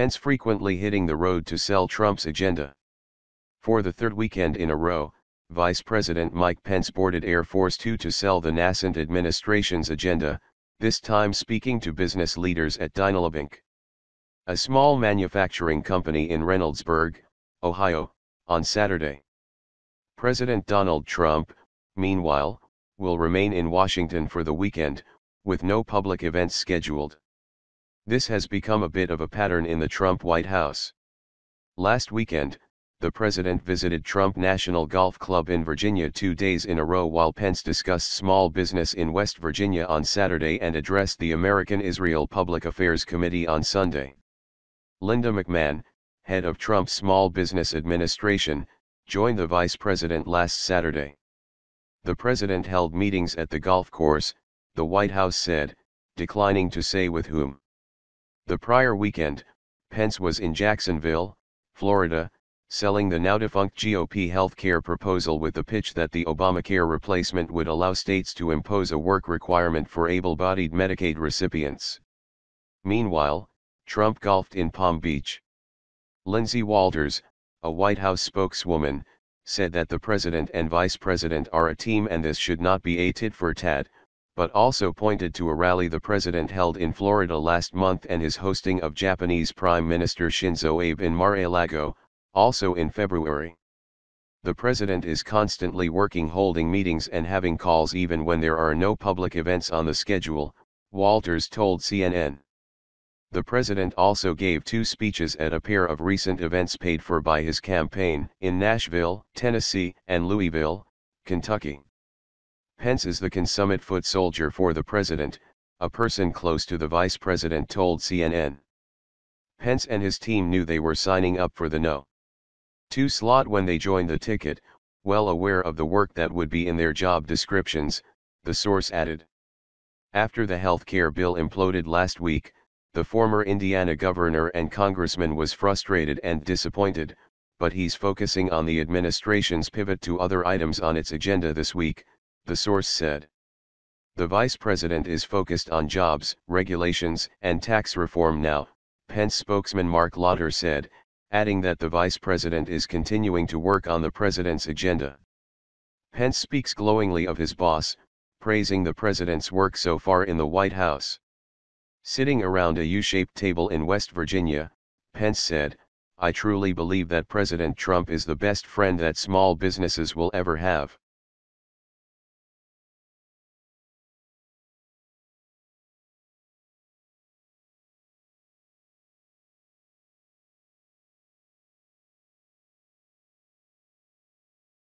Pence frequently hitting the road to sell Trump's agenda. For the third weekend in a row, Vice President Mike Pence boarded Air Force Two to sell the nascent administration's agenda, this time speaking to business leaders at Dynalab Inc., a small manufacturing company in Reynoldsburg, Ohio, on Saturday. President Donald Trump, meanwhile, will remain in Washington for the weekend, with no public events scheduled. This has become a bit of a pattern in the Trump White House. Last weekend, the president visited Trump National Golf Club in Virginia 2 days in a row, while Pence discussed small business in West Virginia on Saturday and addressed the American-Israel Public Affairs Committee on Sunday. Linda McMahon, head of Trump's Small Business Administration, joined the vice president last Saturday. The president held meetings at the golf course, the White House said, declining to say with whom. The prior weekend, Pence was in Jacksonville, Florida, selling the now-defunct GOP health care proposal with the pitch that the Obamacare replacement would allow states to impose a work requirement for able-bodied Medicaid recipients. Meanwhile, Trump golfed in Palm Beach. Lindsey Walters, a White House spokeswoman, said that the president and vice president are a team and this should not be a tit-for-tat, but also pointed to a rally the president held in Florida last month and his hosting of Japanese Prime Minister Shinzo Abe in Mar-a-Lago, also in February. The president is constantly working, holding meetings and having calls even when there are no public events on the schedule, Walters told CNN. The president also gave 2 speeches at a pair of recent events paid for by his campaign in Nashville, Tennessee, and Louisville, Kentucky. Pence is the consummate foot soldier for the president, a person close to the vice president told CNN. Pence and his team knew they were signing up for the No. 2 slot when they joined the ticket, well aware of the work that would be in their job descriptions, the source added. After the health care bill imploded last week, the former Indiana governor and congressman was frustrated and disappointed, but he's focusing on the administration's pivot to other items on its agenda this week, the source said. The vice president is focused on jobs, regulations, and tax reform now, Pence spokesman Mark Lauder said, adding that the vice president is continuing to work on the president's agenda. Pence speaks glowingly of his boss, praising the president's work so far in the White House. Sitting around a U-shaped table in West Virginia, Pence said, "I truly believe that President Trump is the best friend that small businesses will ever have."